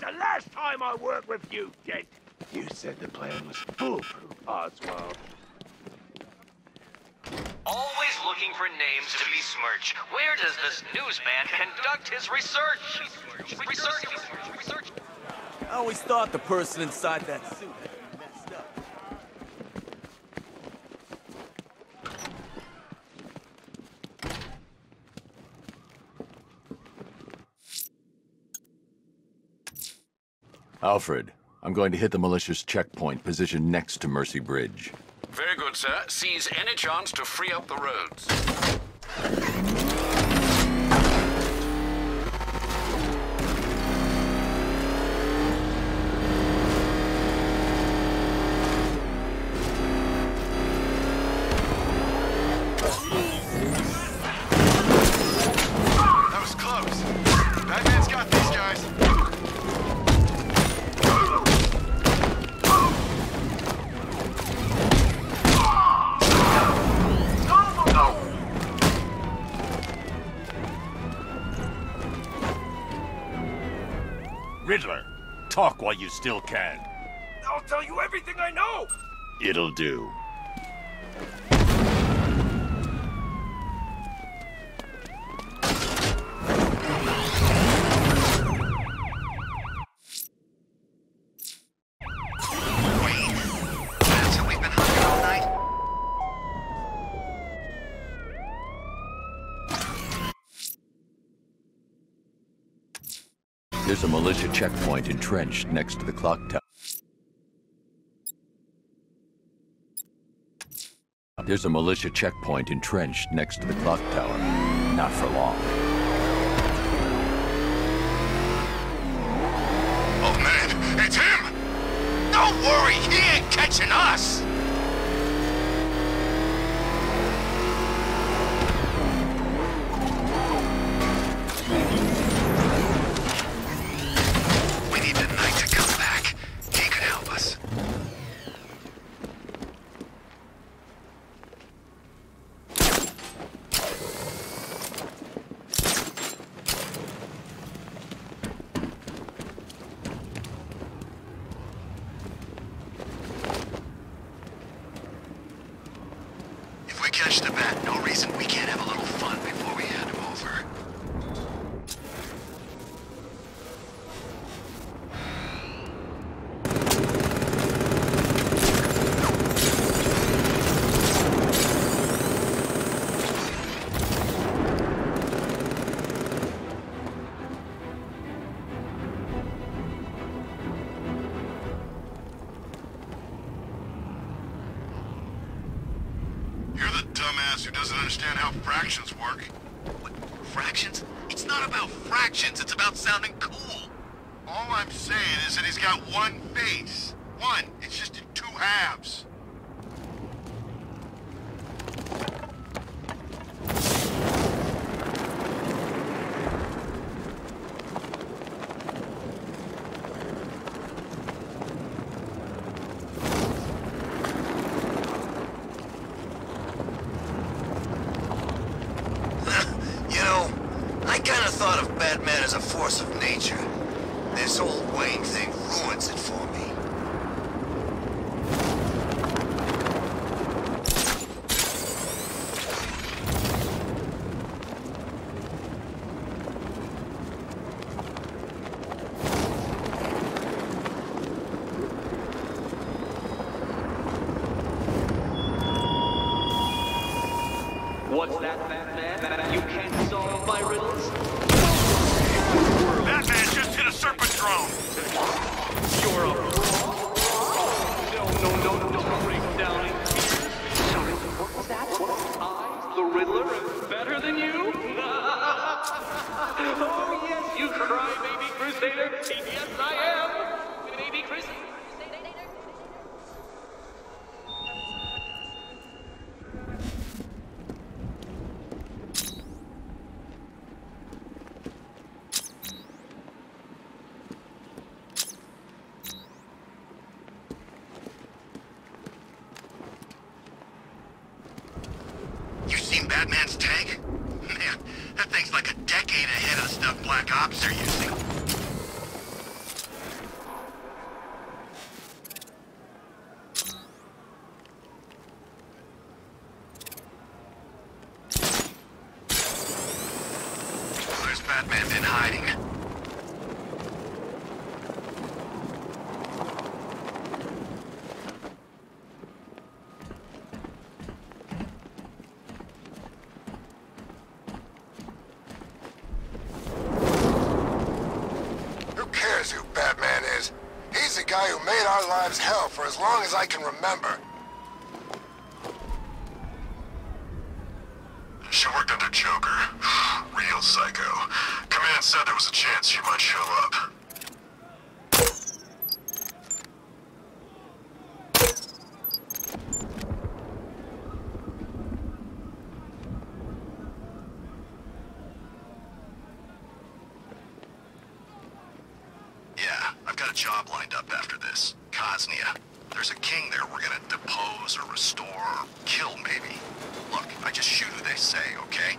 It's the last time I work with you, Dent. You said the plan was foolproof, Oswald. Always looking for names to besmirch. Where does this newsman conduct his research? Research. I always thought the person inside that suit had been messed up. Alfred, I'm going to hit the militia's checkpoint position next to Mercy Bridge. Very good, sir. Seize any chance to free up the roads. That was close. Batman's got these guys. Riddler, talk while you still can. I'll tell you everything I know! It'll do. There's a militia checkpoint entrenched next to the clock tower. There's a militia checkpoint entrenched next to the clock tower. Not for long. Oh man, it's him! Don't worry, he ain't catching us! Catch the bat. No reason we can't have a little fun before we hand him over. Who doesn't understand how fractions work. What, fractions? It's not about fractions, it's about sounding cool. All I'm saying is that he's got one face. One, it's just in two halves. As a force of nature. This whole Wayne thing ruins it for me. What's that, Batman? You can't solve my riddles? Batman just hit a serpent drone! You're a fool! No, don't break down in tears! Sorry, what was that? I, the Riddler, am better than you? Oh yes, you cry, baby Crusader! Yes, I am! Baby Crusader! Batman's tank? Man, that thing's like a decade ahead of the stuff Black Ops are using. Batman's in hiding. Who cares who Batman is? He's the guy who made our lives hell for as long as I can remember. She worked under Joker. Real psycho. Command said there was a chance she might show up. Yeah, I've got a job lined up after this. Cosnia. There's a king there we're gonna depose or restore or kill, maybe. Look, I just shoot who they say, okay?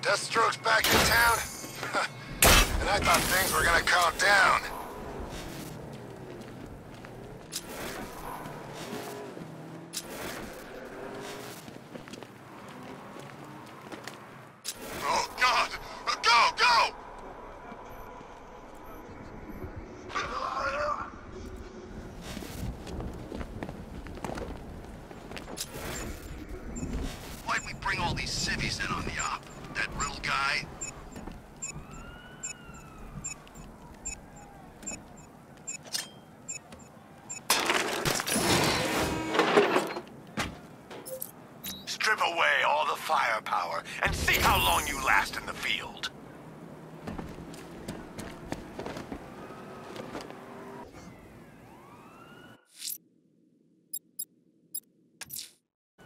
Deathstroke's back in town, and I thought things were gonna calm down. Oh God! Go! Go! Why'd we bring all these civvies in on the op? That little guy. Strip away all the firepower and see how long you last in the field.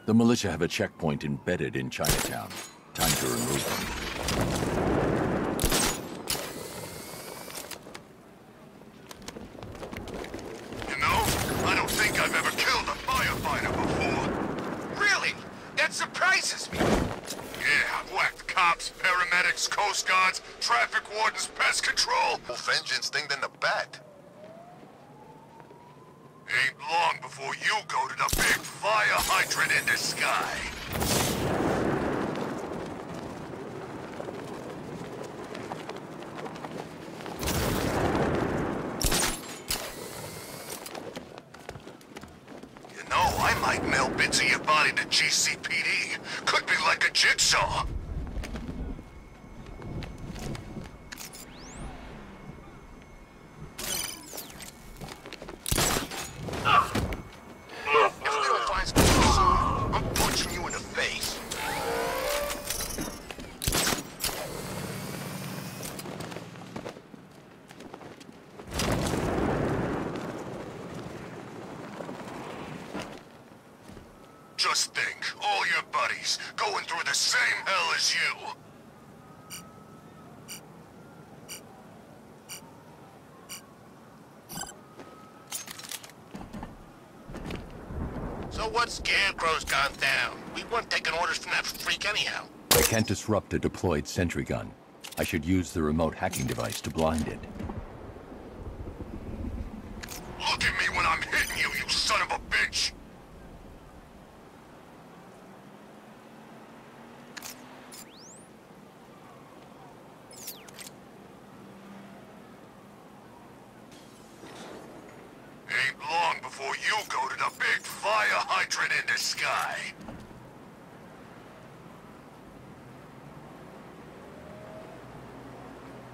The militia have a checkpoint embedded in Chinatown. Time to remove them. You know, I don't think I've ever killed a firefighter before. Really? That surprises me. Yeah, I've whacked cops, paramedics, coast guards, traffic wardens, pest control. More vengeance thing than the bat. Ain't long before you go to the big fire hydrant in the sky. I light metal bits of your body to GCPD. Could be like a jigsaw. Just think, all your buddies going through the same hell as you. So what Scarecrow's gone down? We weren't taking orders from that freak anyhow. I can't disrupt the deployed sentry gun. I should use the remote hacking device to blind it. Look at me when I'm hitting you, you son of a bitch! In the sky.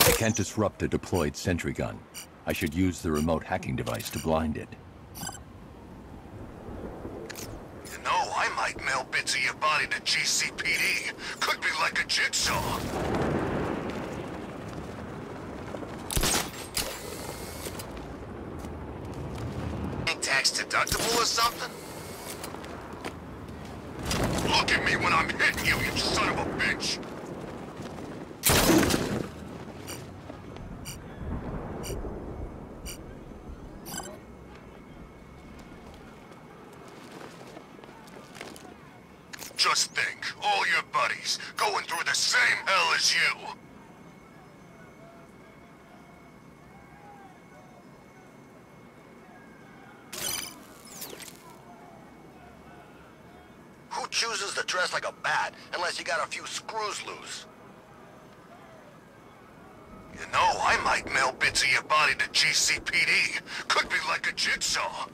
I can't disrupt a deployed sentry gun. I should use the remote hacking device to blind it. You know, I might mail bits of your body to GCPD. Could be like a jigsaw. Ain't tax deductible or something? Look at me when I'm hitting you, you son of a bitch! Just think, all your buddies going through the same hell as you! Chooses to dress like a bat, unless you got a few screws loose. You know, I might mail bits of your body to GCPD. Could be like a jigsaw.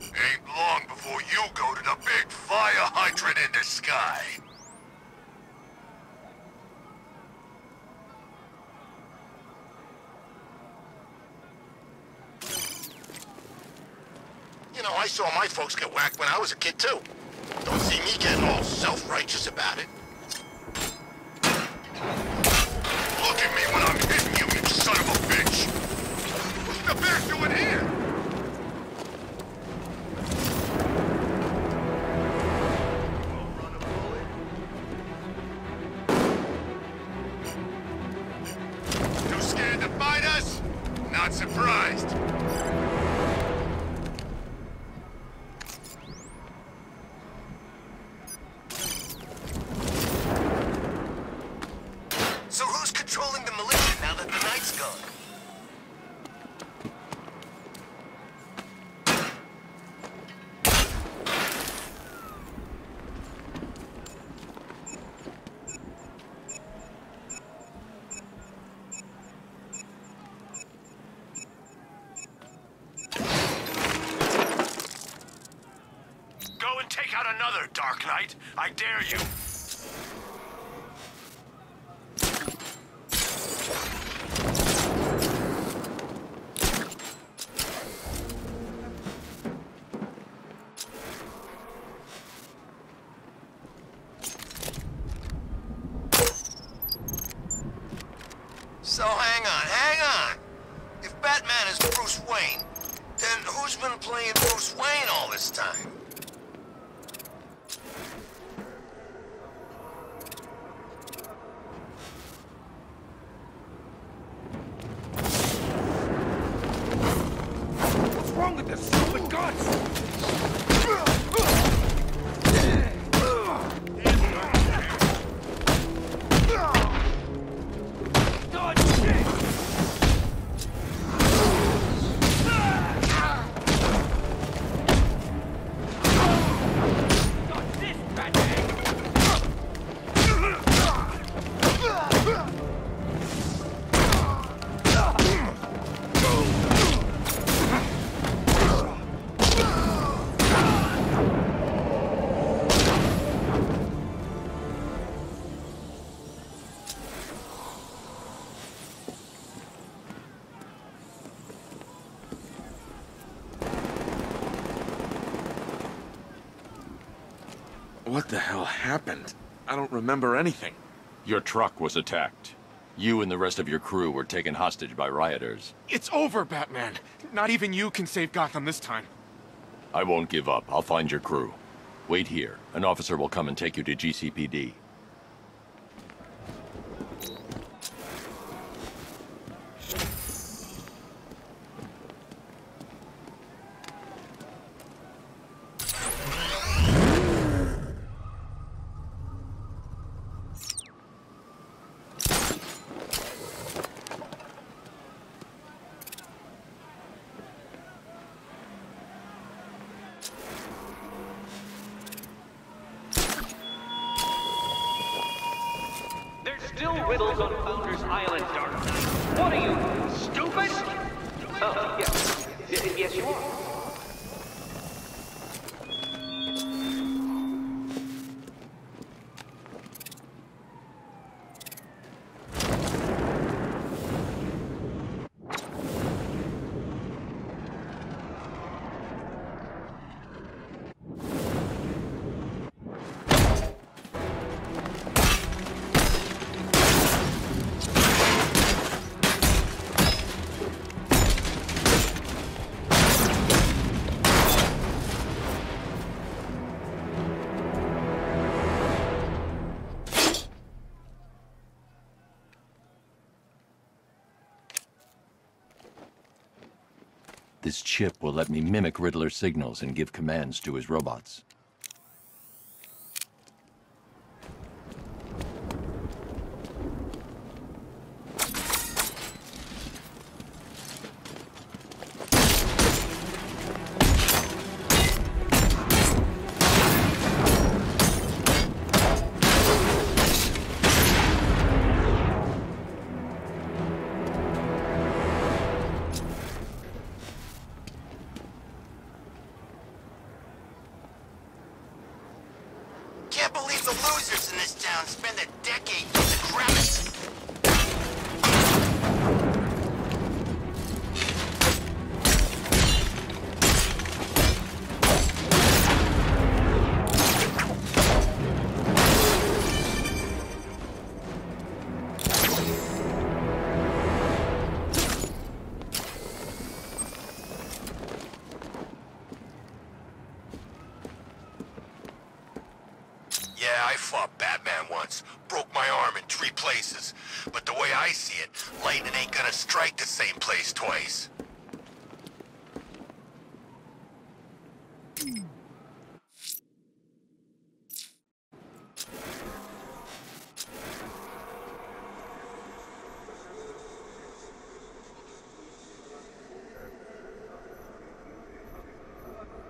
Ain't long before you go to the big fire hydrant in the sky. You know, I saw my folks get whacked when I was a kid, too. Don't see me getting all self-righteous about it. Look at me when I'm hitting you, you son of a bitch! What's the bear doing here? Too scared to fight us? Not surprised. Take out another, Dark Knight. I dare you. So hang on. If Batman is Bruce Wayne, then who's been playing Bruce Wayne all this time? What the hell happened? I don't remember anything. Your truck was attacked. You and the rest of your crew were taken hostage by rioters. It's over, Batman. Not even you can save Gotham this time. I won't give up. I'll find your crew. Wait here. An officer will come and take you to GCPD. Still riddles on Founders Island, Dark Knight. What are you, stupid? Oh, yes. Yes, you are. This chip will let me mimic Riddler's signals and give commands to his robots. I fought Batman once, broke my arm in 3 places, but the way I see it, lightning ain't gonna strike the same place twice.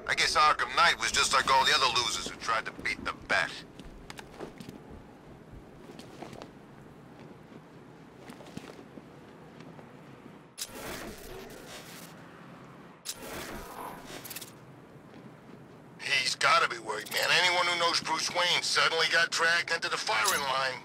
I guess Arkham Knight was just like all the other losers who tried to beat the Bat. Man, anyone who knows Bruce Wayne suddenly got dragged into the firing line.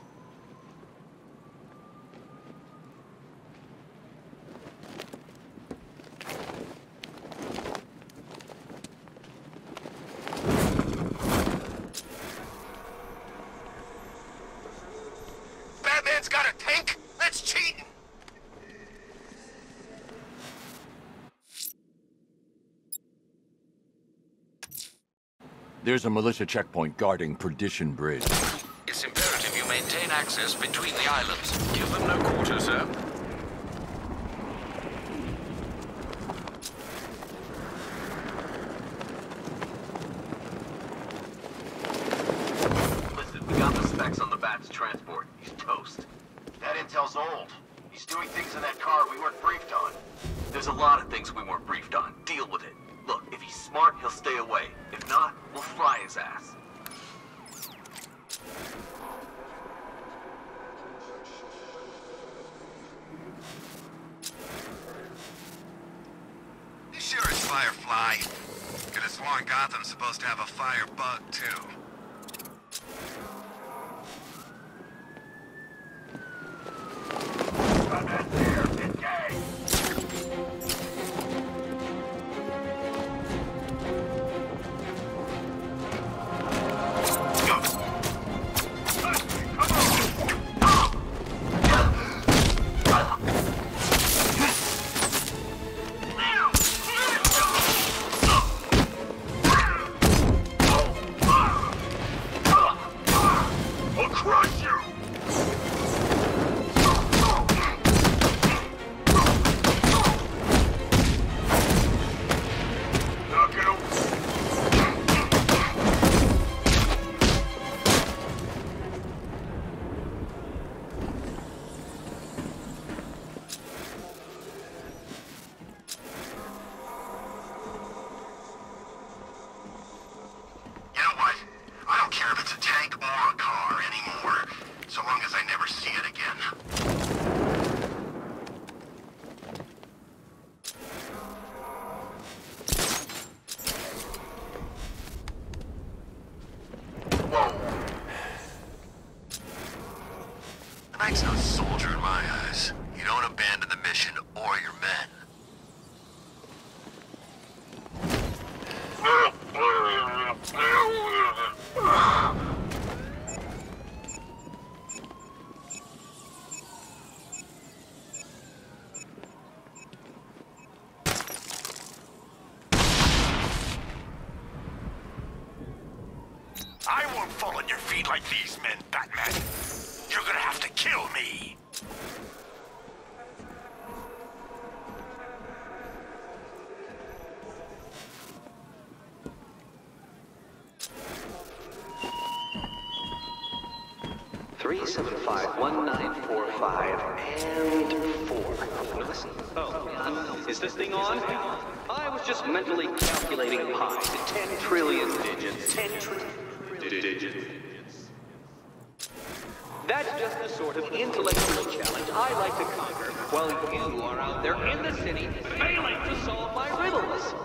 Batman's got a tank? That's cheating! There's a militia checkpoint guarding Perdition Bridge. It's imperative you maintain access between the islands. Give them no quarter, sir. Listen, we got the specs on the Bat's transport. He's toast. That intel's old. He's doing things in that car we weren't briefed on. There's a lot of things we weren't briefed on. Deal with it. Look, if he's smart, he'll stay away. If not, we'll fly his ass. You sure it's Firefly? Could have sworn Gotham's supposed to have a fire bug, too. Frank's no soldier in my eyes. You don't abandon the mission or your men. I won't fall on your feet like these men, Batman. You're gonna have to kill me. Is this thing on? I was just mentally calculating pi to 10 trillion digits. 10 trillion digits. That's just the sort of intellectual challenge I like to conquer while you are out there in the city failing to solve my riddles.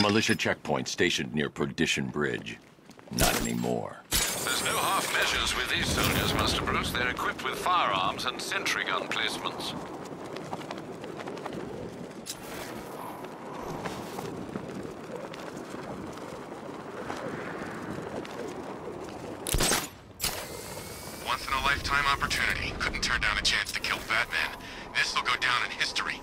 Militia checkpoint stationed near Perdition Bridge. Not anymore. There's no half measures with these soldiers, Master Bruce. They're equipped with firearms and sentry gun placements. Once in a lifetime opportunity. Couldn't turn down a chance to kill Batman. This'll go down in history.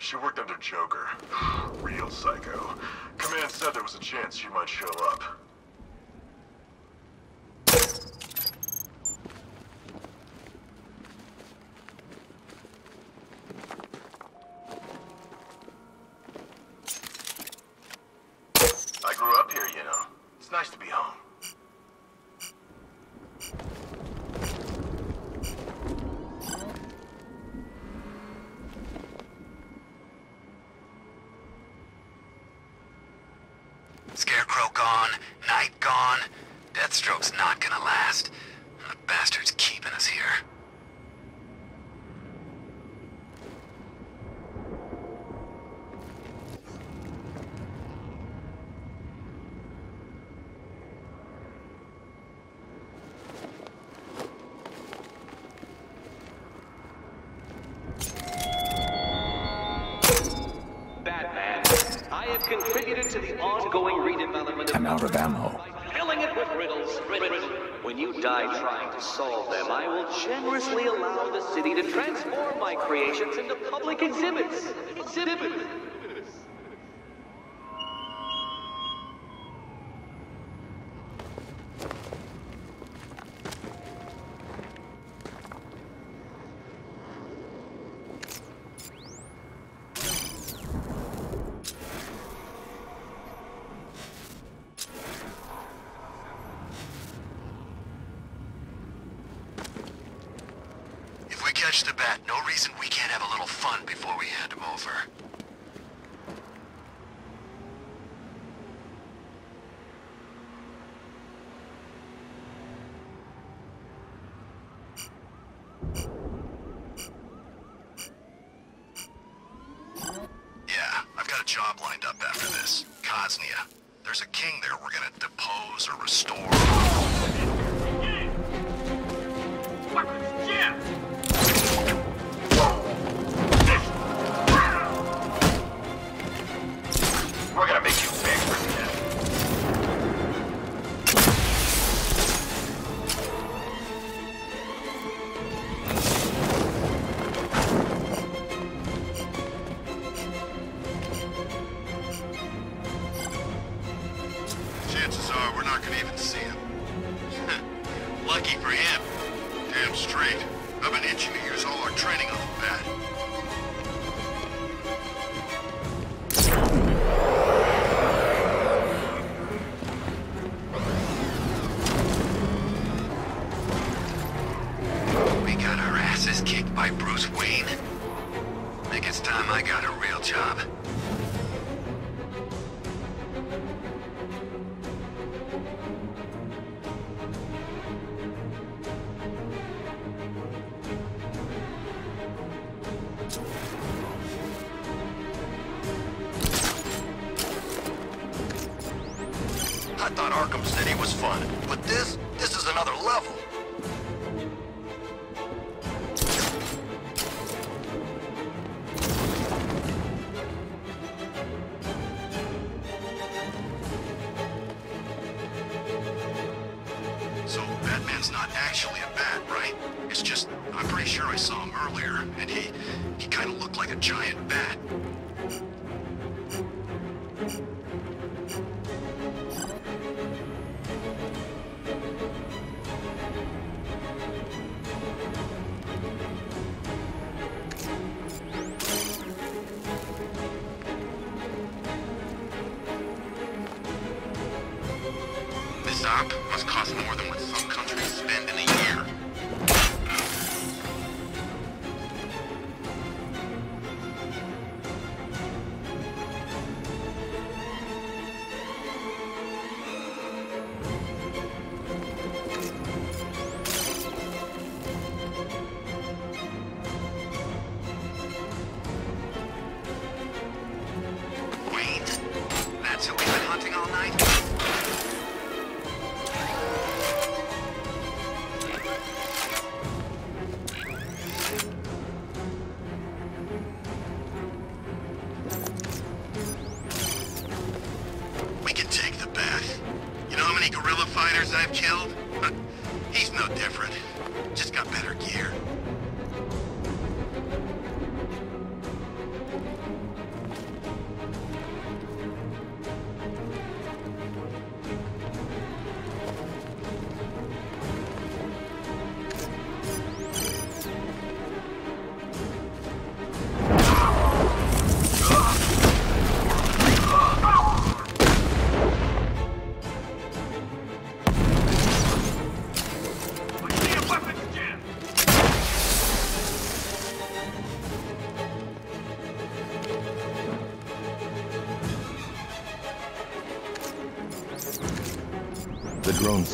She worked under Joker. Real psycho. Command said there was a chance she might show up. I grew up here, you know. It's nice to be home. contributed to the ongoing redevelopment of... I'm out of ammo. Filling it with riddles. When you die trying to solve them, I will generously allow the city to transform my creations into public exhibits.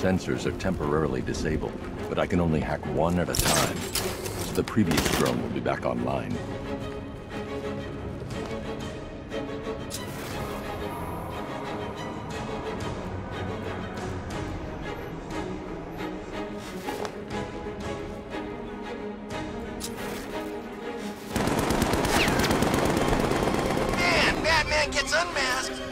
Sensors are temporarily disabled, but I can only hack one at a time. The previous drone will be back online. Man, Batman gets unmasked!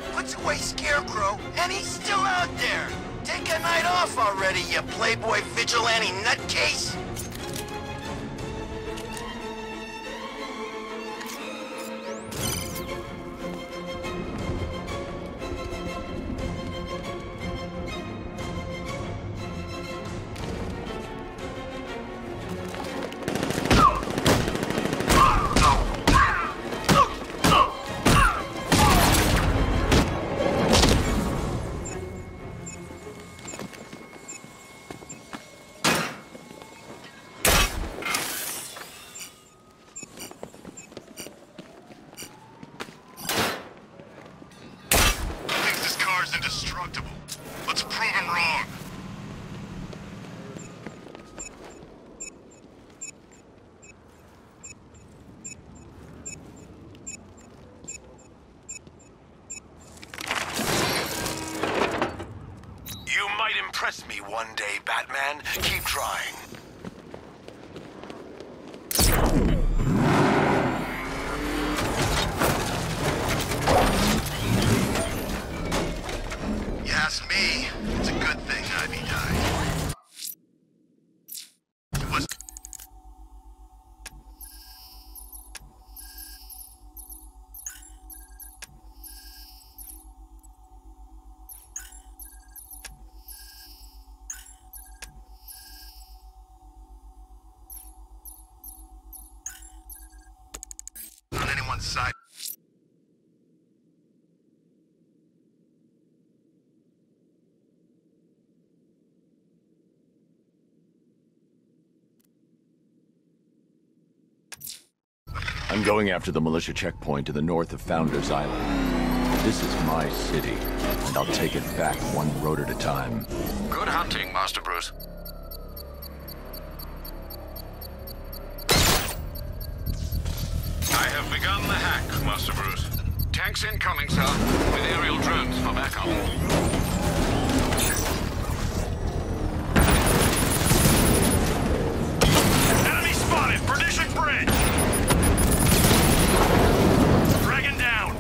Playboy Scarecrow, and he's still out there! Take a night off already, you Playboy vigilante nutcase! One day, Batman, keep trying. You ask me, it's a good thing Ivy died. It was... side. I'm going after the militia checkpoint to the north of Founders Island. This is my city, and I'll take it back one road at a time. Good hunting, Master Bruce. Begun the hack, Master Bruce. Tanks incoming, sir, with aerial drones for backup. Enemy spotted! Perdition Bridge! Dragon down!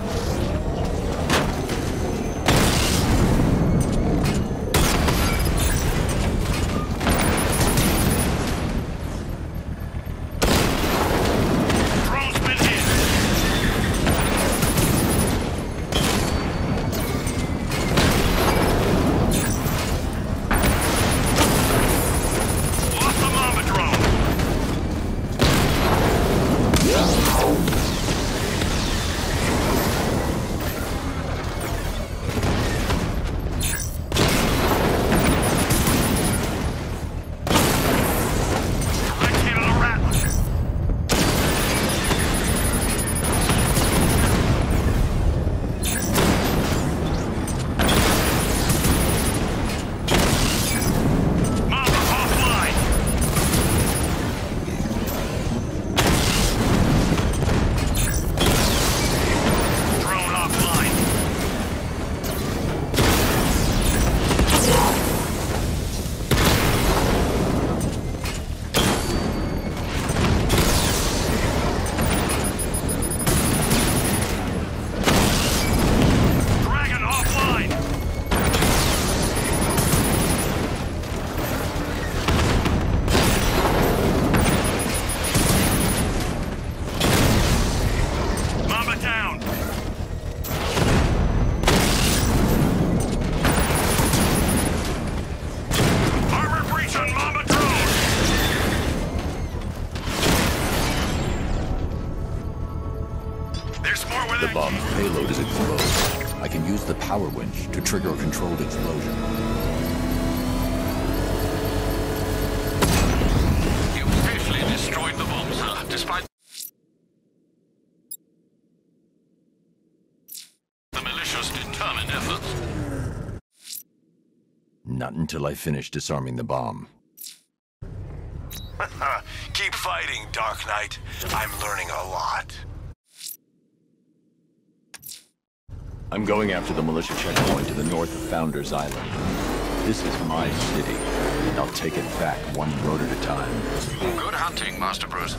The bomb payload is exposed. I can use the power winch to trigger a controlled explosion. You safely destroyed the bomb, sir, despite... the militia's determined efforts. Not until I finish disarming the bomb. Keep fighting, Dark Knight. I'm learning a lot. I'm going after the militia checkpoint to the north of Founders Island. This is my city, and I'll take it back one road at a time. Good hunting, Master Bruce.